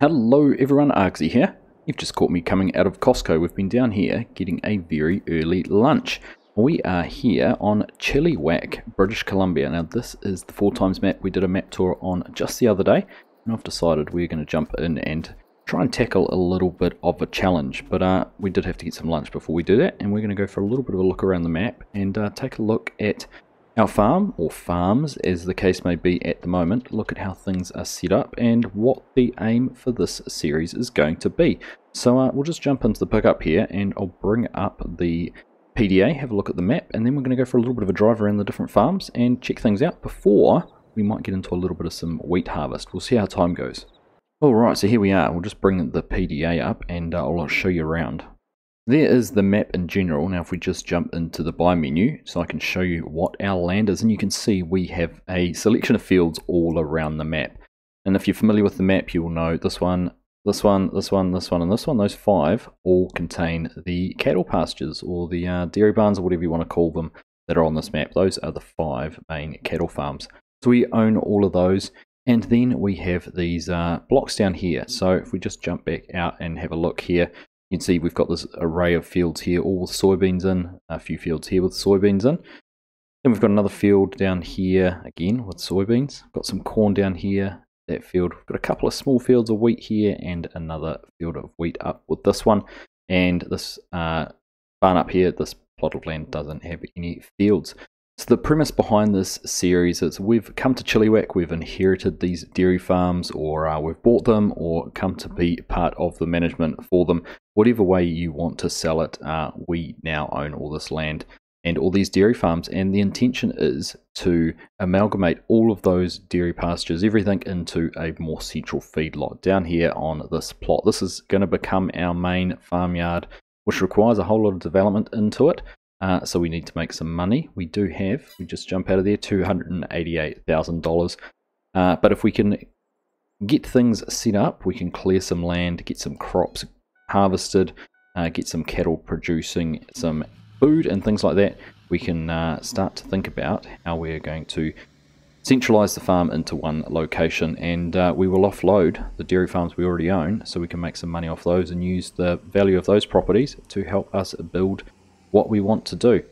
Hello everyone, Argsy here. You've just caught me coming out of Costco. We've been down here getting a very early lunch. We are here on Chilliwack, British Columbia. Now this is the 4x map we did a map tour on just the other day, and I've decided we're going to jump in and try and tackle a little bit of a challenge. But we did have to get some lunch before we do that, and we're going to go for a little bit of a look around the map and take a look at our farm, or farms as the case may be at the moment, look at how things are set up and what the aim for this series is going to be. So we'll just jump into the pickup here and I'll bring up the PDA, have a look at the map, and then we're going to go for a little bit of a drive around the different farms and check things out before we might get into a little bit of some wheat harvest. We'll see how time goes. Alright, so here we are. We'll just bring the PDA up and I'll show you around. There is the map in general. Now if we just jump into the buy menu so I can show you what our land is, and you can see we have a selection of fields all around the map. And if you're familiar with the map, you will know this one and this one, those five all contain the cattle pastures or the dairy barns or whatever you want to call them that are on this map. Those are the five main cattle farms. So we own all of those, and then we have these blocks down here. So if we just jump back out and have a look here, you can see we've got this array of fields here all with soybeans in, a few fields here with soybeans in. Then we've got another field down here again with soybeans. Got some corn down here, that field. We've got a couple of small fields of wheat here and another field of wheat up with this one. And this barn up here, this plot of land doesn't have any fields. So the premise behind this series is we've come to Chilliwack, we've inherited these dairy farms, or we've bought them or come to be part of the management for them. Whatever way you want to sell it, we now own all this land and all these dairy farms, and the intention is to amalgamate all of those dairy pastures, everything, into a more central feedlot down here on this plot. This is going to become our main farmyard, which requires a whole lot of development into it. So we need to make some money. We do have, we just jump out of there, $288,000. But if we can get things set up, we can clear some land, get some crops harvested, get some cattle producing some food and things like that, we can start to think about how we're going to centralize the farm into one location, and we will offload the dairy farms we already own so we can make some money off those and use the value of those properties to help us build what we want to do.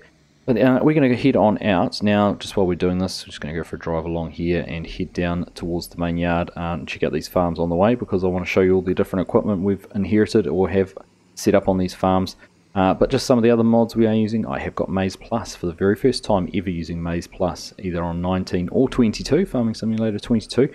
But we're going to head on out now. Just while we're doing this, we're just going to go for a drive along here and head down towards the main yard and check out these farms on the way, because I want to show you all the different equipment we've inherited or have set up on these farms, but just some of the other mods we are using. I have got MaizePlus for the very first time ever, using MaizePlus either on 19 or 22, Farming Simulator 22.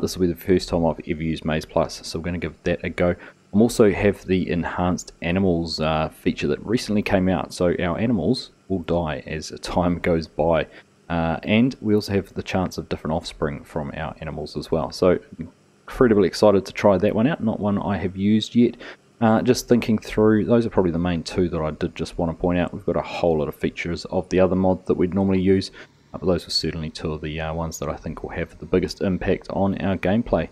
This will be the first time I've ever used MaizePlus, so we're going to give that a go. I also have the enhanced animals feature that recently came out, so our animals will die as time goes by, and we also have the chance of different offspring from our animals as well. So incredibly excited to try that one out, not one I have used yet. Just thinking through, those are probably the main two that I did just want to point out. We've got a whole lot of features of the other mod that we'd normally use, but those are certainly two of the ones that I think will have the biggest impact on our gameplay.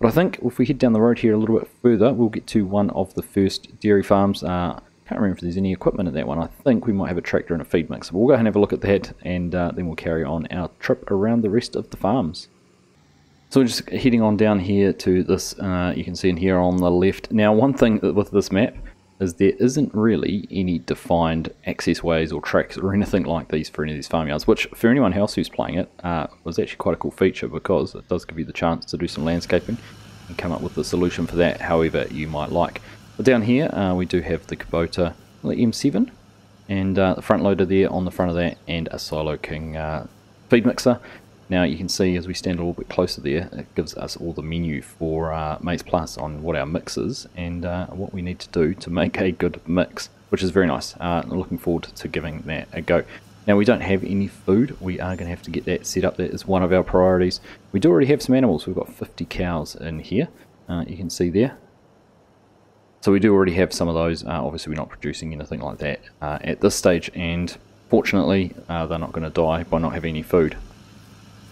But I think if we head down the road here a little bit further, we'll get to one of the first dairy farms. I can't remember if there's any equipment at that one. I think we might have a tractor and a feed mixer. But we'll go ahead and have a look at that, and then we'll carry on our trip around the rest of the farms. So we're just heading on down here to this, you can see in here on the left. Now one thing with this map is there isn't really any defined access ways or tracks or anything like these for any of these farmyards, which for anyone else who's playing it was actually quite a cool feature, because it does give you the chance to do some landscaping and come up with a solution for that however you might like. But down here we do have the Kubota M7 and the front loader there on the front of that, and a Silo King feed mixer. Now you can see as we stand a little bit closer there, it gives us all the menu for MaizePlus on what our mix is and what we need to do to make a good mix, which is very nice. I'm looking forward to giving that a go. Now we don't have any food, we are going to have to get that set up. That is one of our priorities. We do already have some animals, we've got 50 cows in here, you can see there. So we do already have some of those, obviously we're not producing anything like that at this stage, and fortunately they're not going to die by not having any food.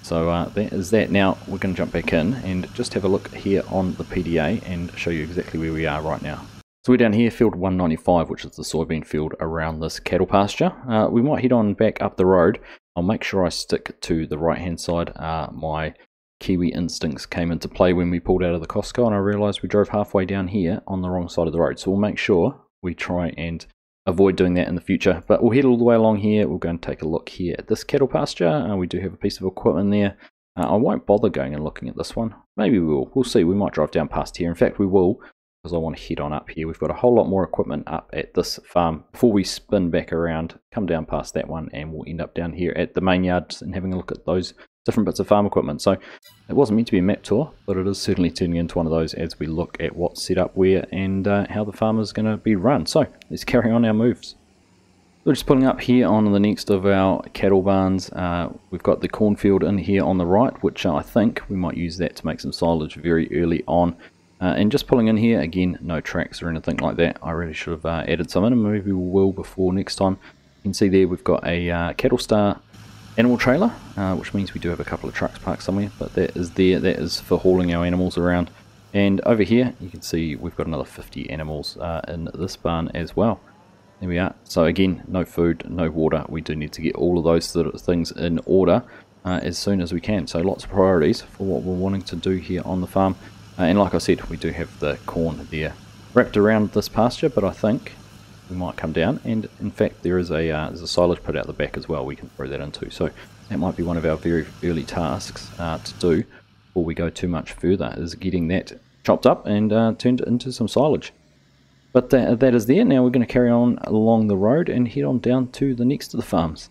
So that is that. Now we're going to jump back in and just have a look here on the PDA and show you exactly where we are right now. So we're down here, field 195, which is the soybean field around this cattle pasture. We might head on back up the road. I'll make sure I stick to the right hand side. My Kiwi instincts came into play when we pulled out of the Costco, and I realized we drove halfway down here on the wrong side of the road. So we'll make sure we try and avoid doing that in the future. But we'll head all the way along here. We'll go and take a look here at this cattle pasture. We do have a piece of equipment there. I won't bother going and looking at this one. Maybe we will. We'll see. We might drive down past here. In fact, we will, because I want to head on up here. We've got a whole lot more equipment up at this farm. Before we spin back around, come down past that one, and we'll end up down here at the main yards and having a look at those different bits of farm equipment. So it wasn't meant to be a map tour, but it is certainly turning into one of those as we look at what's set up where and how the farm is going to be run. So let's carry on our moves. We're just pulling up here on the next of our cattle barns. We've got the cornfield in here on the right, which I think we might use that to make some silage very early on. And just pulling in here, again, no tracks or anything like that. I really should have added some in, and maybe we will before next time. You can see there we've got a cattle star animal trailer, which means we do have a couple of trucks parked somewhere, but that is there. That is for hauling our animals around. And over here you can see we've got another 50 animals in this barn as well. There we are. So again, no food, no water. We do need to get all of those sort of things in order as soon as we can. So lots of priorities for what we're wanting to do here on the farm. And like I said, we do have the corn there wrapped around this pasture, but I think we might come down, and in fact there is there's a silage pit out the back as well we can throw that into, so that might be one of our very early tasks to do before we go too much further, is getting that chopped up and turned into some silage. But that is there. Now we're going to carry on along the road and head on down to the next of the farms.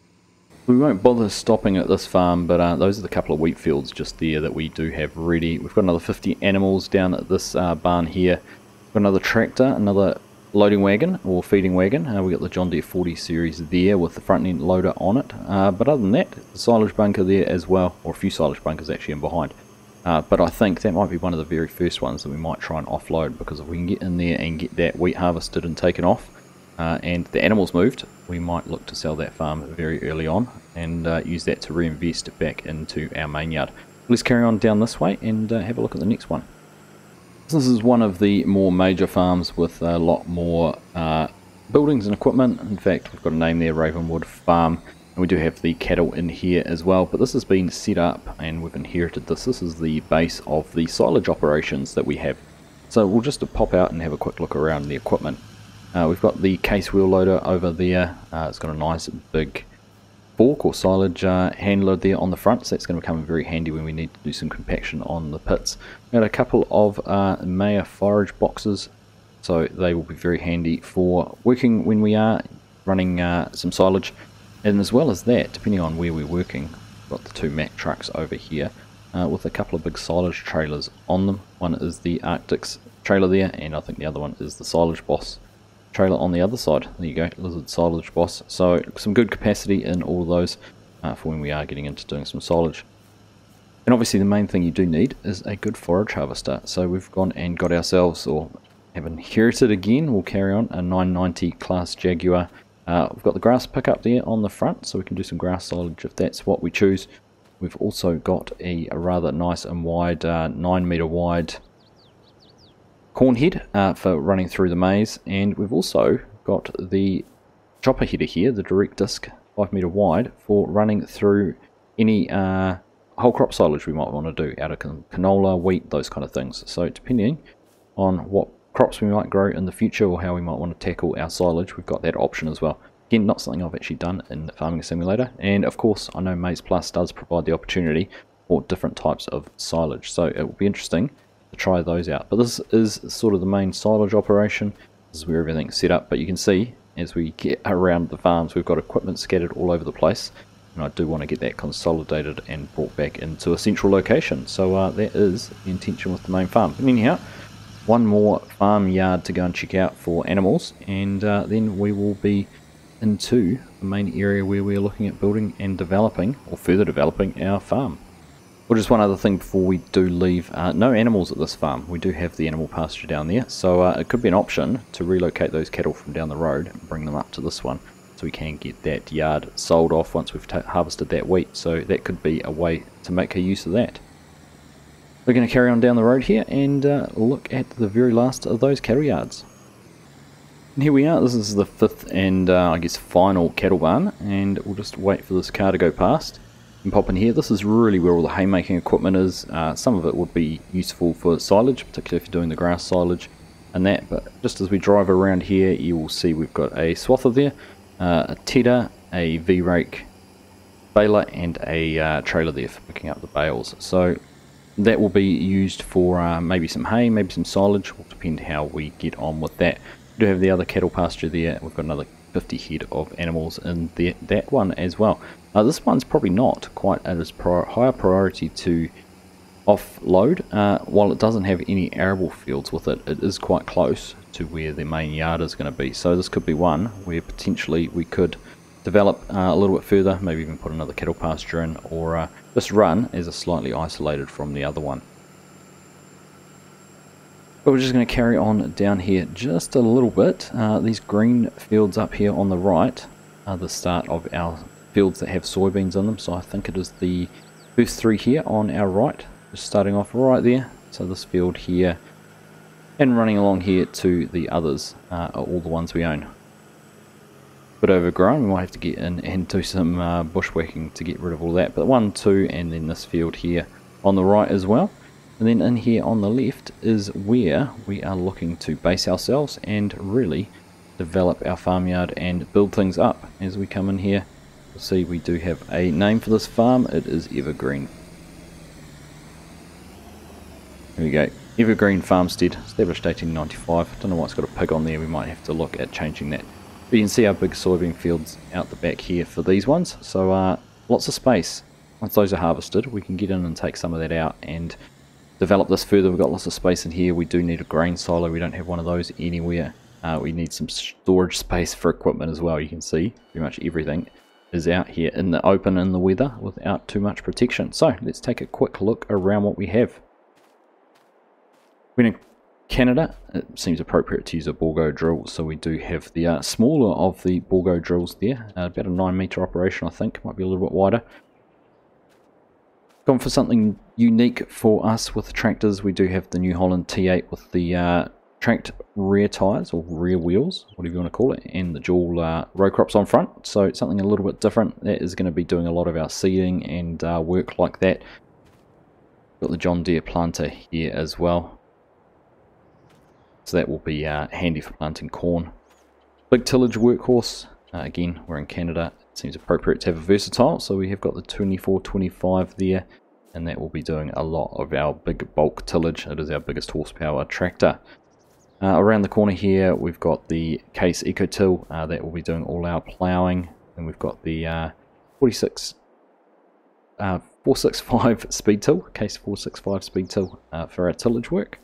We won't bother stopping at this farm, but those are the couple of wheat fields just there that we do have ready. We've got another 50 animals down at this barn here. We've got another tractor, another loading wagon or feeding wagon. We got the John Deere 40 series there with the front end loader on it, but other than that, the silage bunker there as well, or a few silage bunkers actually in behind, but I think that might be one of the very first ones that we might try and offload, because if we can get in there and get that wheat harvested and taken off and the animals moved, we might look to sell that farm very early on and use that to reinvest back into our main yard. Let's carry on down this way and have a look at the next one. This is one of the more major farms with a lot more buildings and equipment. In fact, we've got a name there, Ravenwood Farm, and we do have the cattle in here as well, but this has been set up and we've inherited this. This is the base of the silage operations that we have. So we'll just pop out and have a quick look around the equipment. We've got the case wheel loader over there. It's got a nice big fork or silage handler there on the front, so that's going to come very handy when we need to do some compaction on the pits. We got a couple of Maia forage boxes, so they will be very handy for working when we are running some silage, and as well as that, depending on where we're working, we've got the two Mack trucks over here with a couple of big silage trailers on them. One is the Arctic's trailer there, and I think the other one is the Silage Boss trailer on the other side. There you go, Lizard Silage Boss. So some good capacity in all of those for when we are getting into doing some silage. And obviously the main thing you do need is a good forage harvester. So we've gone and got ourselves, or have inherited again, we'll carry on, a 990 CLAAS Jaguar. We've got the grass pickup there on the front, so we can do some grass silage if that's what we choose. We've also got a rather nice and wide 9 meter wide corn head for running through the maize, and we've also got the chopper header here, the direct disc 5 meter wide, for running through any whole crop silage we might want to do out of canola, wheat, those kind of things. So depending on what crops we might grow in the future or how we might want to tackle our silage, we've got that option as well. Again, not something I've actually done in the Farming Simulator, and of course I know MaizePlus does provide the opportunity for different types of silage, so it will be interesting to try those out. But this is sort of the main silage operation. This is where everything's set up, but you can see as we get around the farms we've got equipment scattered all over the place, and I do want to get that consolidated and brought back into a central location. So that is the intention with the main farm. But anyhow, one more farm yard to go and check out for animals, and then we will be into the main area where we're looking at building and developing, or further developing, our farm. Well, just one other thing before we do leave, no animals at this farm. We do have the animal pasture down there, so it could be an option to relocate those cattle from down the road and bring them up to this one, so we can get that yard sold off once we've harvested that wheat. So that could be a way to make a use of that. We're going to carry on down the road here and look at the very last of those cattle yards. And here we are. This is the fifth and I guess final cattle barn, and we'll just wait for this car to go past. and pop in here. This is really where all the haymaking equipment is. Some of it would be useful for silage, particularly if you're doing the grass silage and that, but just as we drive around here you will see we've got a swather there, a tedder, a V-rake baler and a trailer there for picking up the bales. So that will be used for maybe some hay, maybe some silage, will depend how we get on with that. We do have the other cattle pasture there, we've got another 50 head of animals in there, that one as well. This one's probably not quite at its higher priority to offload. While it doesn't have any arable fields with it, it is quite close to where the main yard is going to be. So this could be one where potentially we could develop a little bit further, maybe even put another cattle pasture in, or just run as a slightly isolated from the other one. But we're just going to carry on down here just a little bit. These green fields up here on the right are the start of our fields that have soybeans in them, so I think it is the first three here on our right, just starting off right there. So this field here and running along here to the others are all the ones we own. Bit overgrown, we might have to get in and do some bushwhacking to get rid of all that, but 1, 2 and then this field here on the right as well. And then in here on the left is where we are looking to base ourselves and really develop our farmyard and build things up. As we come in here, you'll see we do have a name for this farm, it is Evergreen. Here we go, Evergreen Farmstead, established 1895, don't know why it's got a pig on there, we might have to look at changing that. But you can see our big soybean fields out the back here for these ones, so lots of space. Once those are harvested we can get in and take some of that out and develop this further. We've got lots of space in here. We do need a grain silo, we don't have one of those anywhere. We need some storage space for equipment as well. You can see pretty much everything is out here in the open in the weather without too much protection. So let's take a quick look around what we have. We're in Canada, it seems appropriate to use a Bourgault drill, so we do have the smaller of the Bourgault drills there, about a 9-meter operation I think, might be a little bit wider. Gone for something unique for us with tractors, we do have the New Holland T8 with the tracked rear tires or rear wheels, whatever you want to call it, and the dual row crops on front, so it's something a little bit different. That is going to be doing a lot of our seeding and work like that. Got the John Deere planter here as well. So that will be handy for planting corn. Big tillage workhorse, again we're in Canada, it seems appropriate to have a Versatile, so we have got the 2425 there, and that will be doing a lot of our big bulk tillage. It is our biggest horsepower tractor. Around the corner here we've got the Case Eco-till, that will be doing all our ploughing, and we've got the 465 speed till, Case 465 speed till for our tillage work.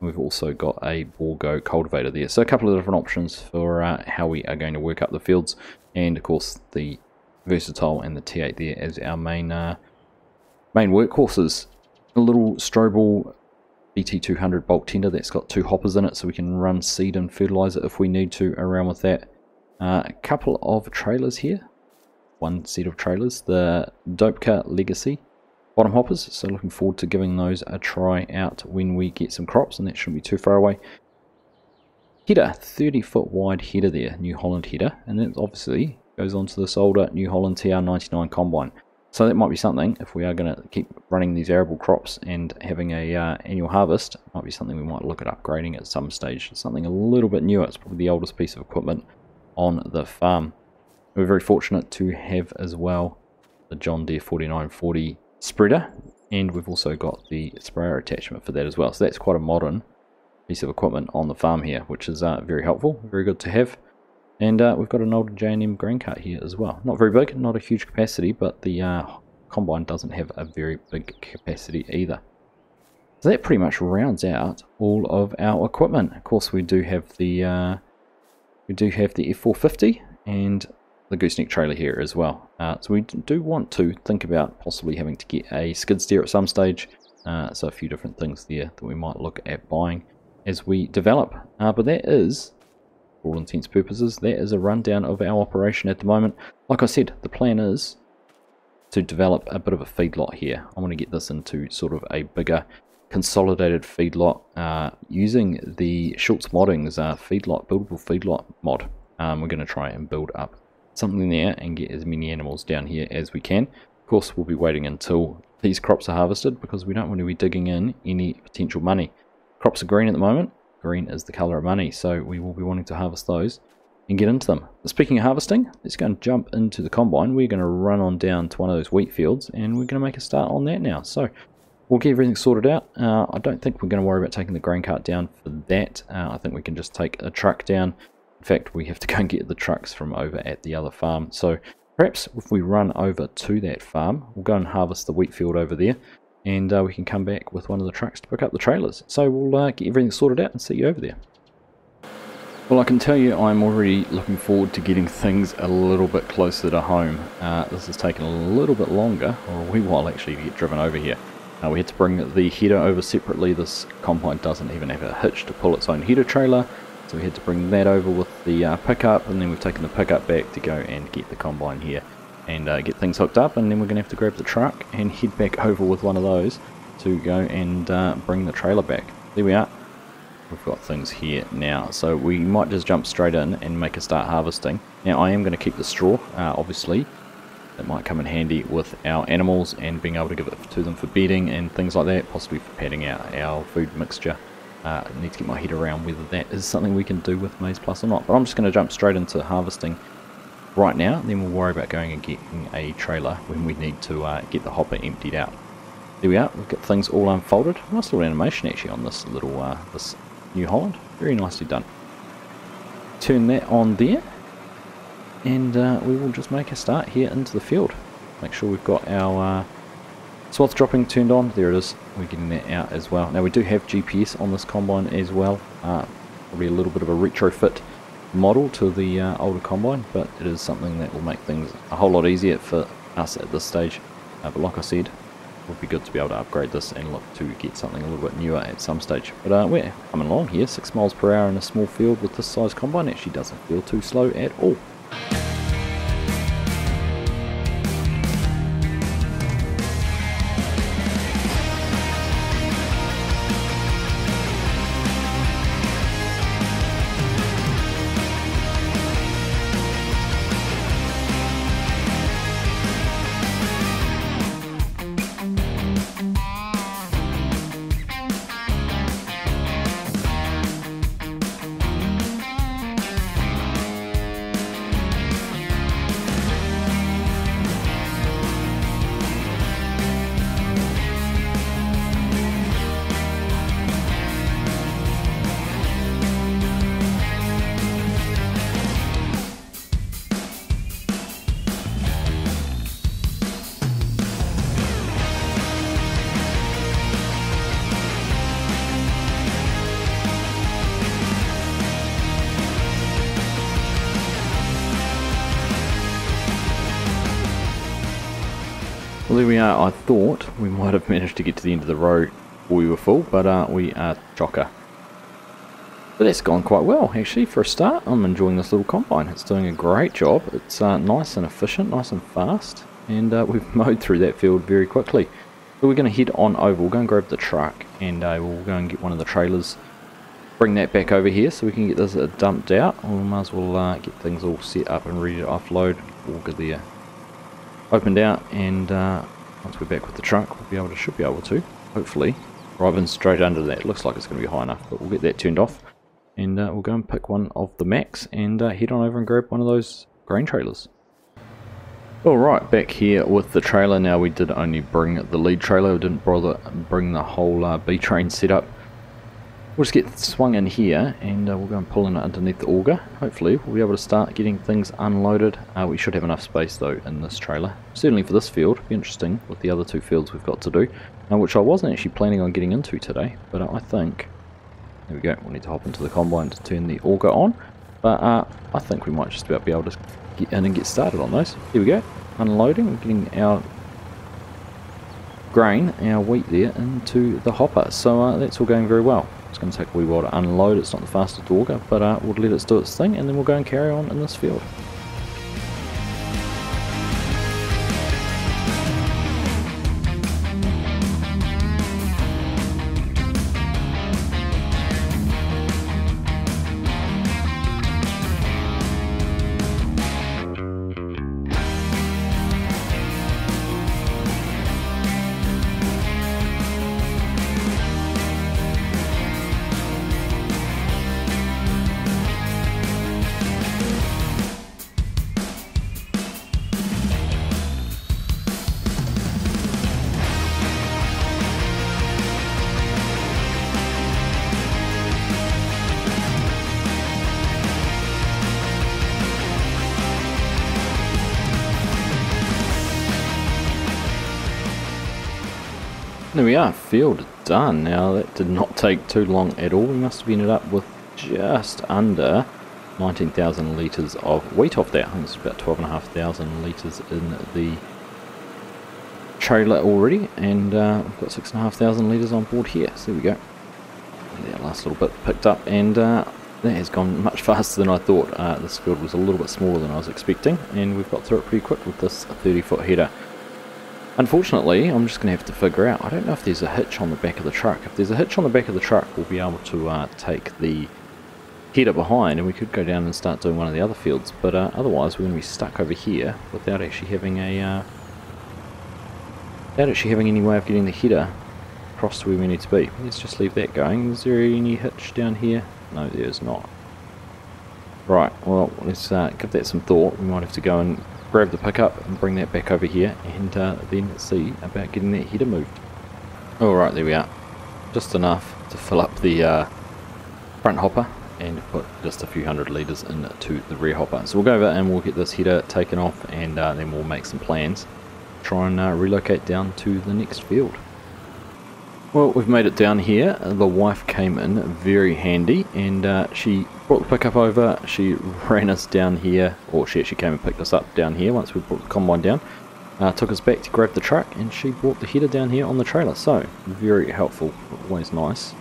We've also got a Bourgault cultivator there, so a couple of different options for how we are going to work up the fields, and of course the Versatile and the T8 there as our main workhorses. A little Strobel BT200 bulk tender that's got 2 hoppers in it, so we can run seed and fertilizer if we need to around with that. A couple of trailers here, one set of trailers, the Dopeca Legacy bottom hoppers, so looking forward to giving those a try out when we get some crops, and that shouldn't be too far away. Header, 30-foot wide header there, New Holland header, and that obviously goes onto this older New Holland TR99 combine. So that might be something, if we are going to keep running these arable crops and having a annual harvest, might be something we might look at upgrading at some stage. It's something a little bit newer, it's probably the oldest piece of equipment on the farm. We're very fortunate to have as well the John Deere 4940 spreader, and we've also got the sprayer attachment for that as well, so that's quite a modern piece of equipment on the farm here, which is very helpful, very good to have. And we've got an old J&M grain cart here as well, not very big, not a huge capacity, but the combine doesn't have a very big capacity either. So that pretty much rounds out all of our equipment. Of course we do have the F450 and the gooseneck trailer here as well. So we do want to think about possibly having to get a skid steer at some stage, so a few different things there that we might look at buying as we develop. But that is, for all intents and purposes, that is a rundown of our operation at the moment. Like I said, the plan is to develop a bit of a feedlot here. I want to get this into sort of a bigger consolidated feedlot using the Schultz modding's feedlot, buildable feedlot mod. We're going to try and build up something there and get as many animals down here as we can. Of course, we'll be waiting until these crops are harvested because we don't want to be digging in any potential money. Crops are green at the moment. Green is the colour of money, so we will be wanting to harvest those and get into them. Speaking of harvesting, let's go and jump into the combine. We're going to run on down to one of those wheat fields and we're going to make a start on that now. So we'll get everything sorted out. I don't think we're going to worry about taking the grain cart down for that. I think we can just take a truck down. In fact, we have to go and get the trucks from over at the other farm. So perhaps if we run over to that farm, we'll go and harvest the wheat field over there, and we can come back with one of the trucks to pick up the trailers. So we'll get everything sorted out and see you over there. Well, I can tell you I'm already looking forward to getting things a little bit closer to home. This has taken a little bit longer, or a wee while actually, to get driven over here. We had to bring the header over separately. This combine doesn't even have a hitch to pull its own header trailer, so we had to bring that over with the pickup, and then we've taken the pickup back to go and get the combine here and get things hooked up, and then we're going to have to grab the truck and head back over with one of those to go and bring the trailer back. There we are. We've got things here now, so we might just jump straight in and make a start harvesting. Now I am going to keep the straw, obviously. It might come in handy with our animals and being able to give it to them for bedding and things like that, possibly for padding out our food mixture. I need to get my head around whether that is something we can do with MaizePlus or not. But I'm just going to jump straight into harvesting right now, then we'll worry about going and getting a trailer when we need to get the hopper emptied out. There we are, we've got things all unfolded. Nice little animation actually on this little this New Holland, very nicely done. Turn that on there, and we will just make a start here into the field. Make sure we've got our swath dropping turned on. There it is, we're getting that out as well. Now we do have GPS on this combine as well, probably a little bit of a retrofit model to the older combine, but it is something that will make things a whole lot easier for us at this stage. But like I said, it would be good to be able to upgrade this and look to get something a little bit newer at some stage. But we're coming along here, 6 miles per hour in a small field with this size combine actually doesn't feel too slow at all. Well, there we are. I thought we might have managed to get to the end of the road before we were full, but we are chocker. But that's gone quite well, actually, for a start. I'm enjoying this little combine. It's doing a great job. It's nice and efficient, nice and fast, and we've mowed through that field very quickly. So we're going to head on over. We'll go and grab the truck, and we'll go and get one of the trailers, bring that back over here so we can get this dumped out. We might as well get things all set up and ready to offload. We'll get there. Opened out, and once we're back with the truck, we'll be able to, should be able to, hopefully, drive in straight under that. Looks like it's going to be high enough, but we'll get that turned off, and we'll go and pick one of the Macks and head on over and grab one of those grain trailers. Alright, back here with the trailer. Now we did only bring the lead trailer, we didn't bother bring the whole B-train setup. We'll just get swung in here, and we'll go and pull in underneath the auger. Hopefully we'll be able to start getting things unloaded. We should have enough space though in this trailer, certainly for this field. Be interesting with the other two fields we've got to do, which I wasn't actually planning on getting into today, but I think, there we go, we'll need to hop into the combine to turn the auger on, but I think we might just about be able to get in and get started on those. Here we go, unloading, we're getting our grain, our wheat there, into the hopper, so that's all going very well. It's going to take a wee while to unload, it's not the fastest auger, but we'll let it do its thing and then we'll go and carry on in this field. There we are, field done. Now that did not take too long at all. We must have ended up with just under 19,000 litres of wheat off that. I think it's about 12,500 litres in the trailer already, and we've got 6,500 litres on board here. So there we go. That last little bit picked up, and that has gone much faster than I thought. This field was a little bit smaller than I was expecting, and we've got through it pretty quick with this 30-foot header. Unfortunately, I'm just going to have to figure out, I don't know if there's a hitch on the back of the truck. If there's a hitch on the back of the truck, we'll be able to take the header behind, and we could go down and start doing one of the other fields, but otherwise we're going to be stuck over here without actually having a without actually having any way of getting the header across to where we need to be. Let's just leave that going. Is there any hitch down here? No, there is not. Right, well, let's give that some thought. We might have to go and grab the pickup and bring that back over here, and then see about getting that header moved. Alright, there we are. Just enough to fill up the front hopper and put just a few hundred litres into the rear hopper. So we'll go over and we'll get this header taken off, and then we'll make some plans. Try and relocate down to the next field. Well, we've made it down here. The wife came in very handy, and she brought the pickup over. She ran us down here, or she actually came and picked us up down here once we brought the combine down. Took us back to grab the truck, and she brought the header down here on the trailer. So, very helpful. Always nice.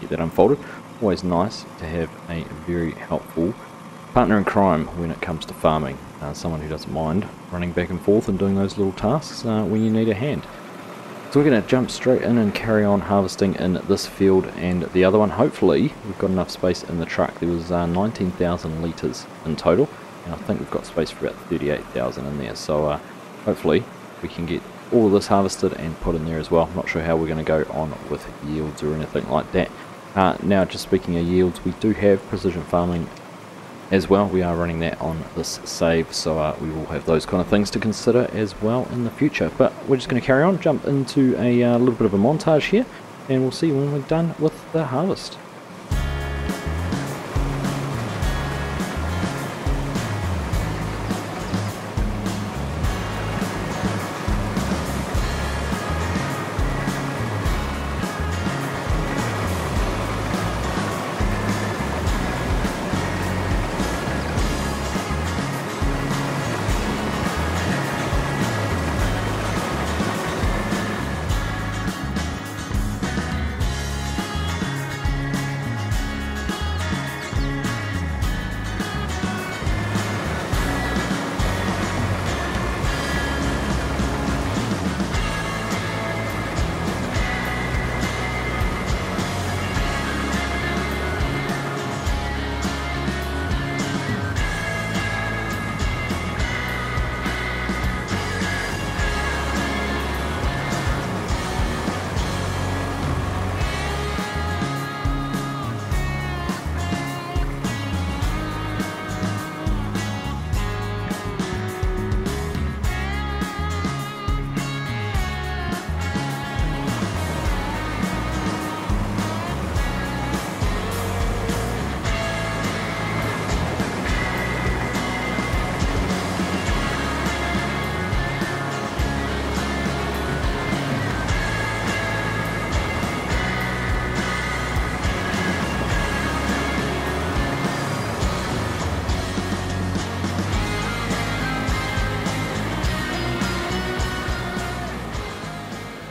Get that unfolded. Always nice to have a very helpful partner in crime when it comes to farming. Someone who doesn't mind running back and forth and doing those little tasks when you need a hand. So we're going to jump straight in and carry on harvesting in this field and the other one. Hopefully we've got enough space in the truck. There was 19,000 litres in total, and I think we've got space for about 38,000 in there. So hopefully we can get all of this harvested and put in there as well. I'm not sure how we're going to go on with yields or anything like that. Now, just speaking of yields, we do have precision farming as well. We are running that on this save, so we will have those kind of things to consider as well in the future. But we're just going to carry on, jump into a little bit of a montage here, and we'll see when we're done with the harvest.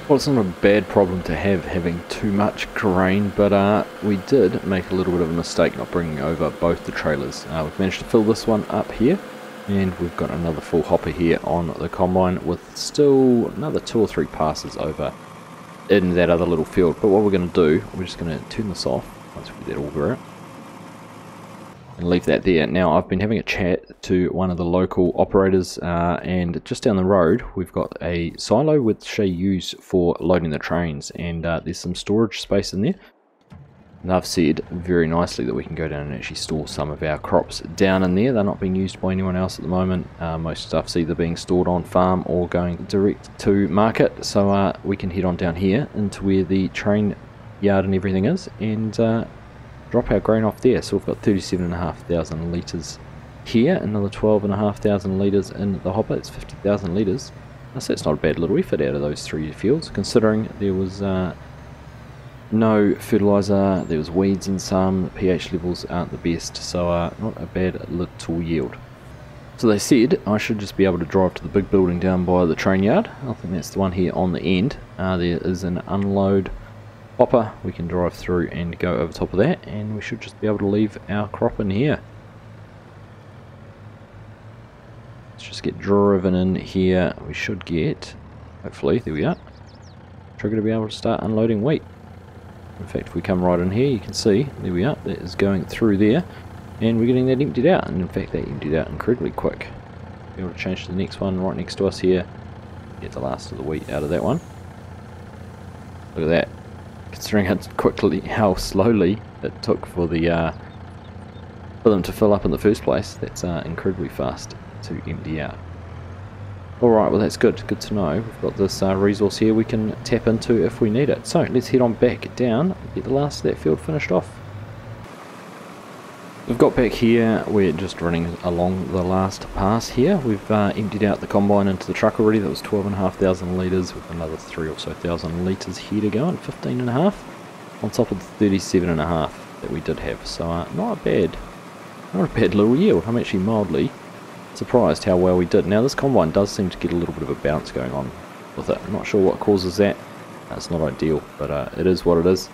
Well, it's not a bad problem to have, having too much grain, but we did make a little bit of a mistake not bringing over both the trailers. We've managed to fill this one up here, and we've got another full hopper here on the combine with still another 2 or 3 passes over in that other little field. But what we're going to do, we're just going to turn this off once we get that over it and leave that there. Now, I've been having a chat to one of the local operators, and just down the road we've got a silo which they use for loading the trains, and there's some storage space in there, and I've said very nicely that we can go down and actually store some of our crops down in there. They're not being used by anyone else at the moment. Most stuff's either being stored on farm or going direct to market, so we can head on down here into where the train yard and everything is, and drop our grain off there. So we've got 37,500 litres here, another 12,500 litres in the hopper. It's 50,000 litres. So that's not a bad little effort out of those three fields, considering there was no fertiliser, there was weeds in some, pH levels aren't the best, so not a bad little yield. So they said I should just be able to drive to the big building down by the train yard. I think that's the one here on the end. There is an unload hopper we can drive through and go over top of that, and we should just be able to leave our crop in here. Just get driven in here. We should get, hopefully, there we are, trigger to be able to start unloading wheat. In fact, if we come right in here, you can see, there we are, that is going through there, and we're getting that emptied out, and in fact that emptied out incredibly quick. Be able to change to the next one right next to us here, get the last of the wheat out of that one. Look at that, considering how quickly, how slowly it took for them to fill up in the first place. That's incredibly fast to empty out. Alright, well that's good, good to know. We've got this resource here we can tap into if we need it. So let's head on back down, get the last of that field finished off. We've got back here, we're just running along the last pass here. We've emptied out the combine into the truck already. That was 12,500 litres with another 3,000 litres here to go, and 15,500 on top of the 37,500 that we did have. So not a bad little yield. I'm actually mildly surprised how well we did. Now this combine does seem to get a little bit of a bounce going on with it. I'm not sure what causes that. It's not ideal, but it is what it is.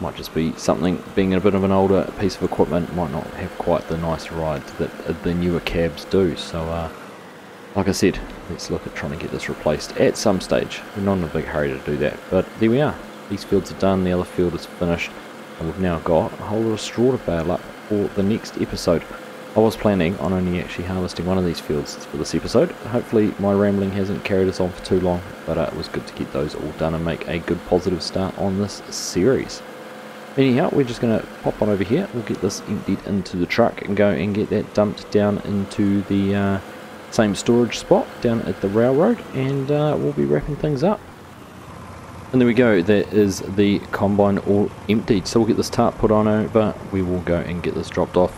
Might just be something, being a bit of an older piece of equipment, might not have quite the nice ride that the newer cabs do. So like I said, let's look at trying to get this replaced at some stage. We're not in a big hurry to do that, but there we are. These fields are done, the other field is finished, and we've now got a whole lot of straw to bale up for the next episode. I was planning on only actually harvesting one of these fields for this episode. Hopefully my rambling hasn't carried us on for too long, but it was good to get those all done and make a good positive start on this series. Anyhow, we're just going to pop on over here, we'll get this emptied into the truck and go and get that dumped down into the same storage spot down at the railroad, and we'll be wrapping things up. And there we go, that is the combine all emptied. So we'll get this tarp put on over, we will go and get this dropped off.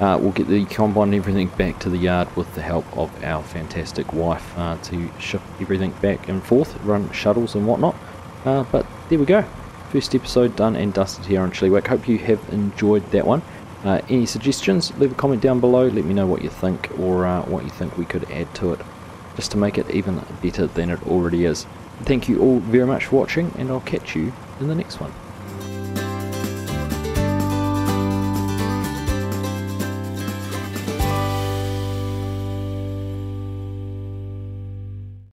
We'll get the combine and everything back to the yard with the help of our fantastic wife to ship everything back and forth, run shuttles and whatnot. But there we go. First episode done and dusted here on Chilliwack. Hope you have enjoyed that one. Any suggestions, leave a comment down below. Let me know what you think, or what you think we could add to it just to make it even better than it already is. Thank you all very much for watching, and I'll catch you in the next one.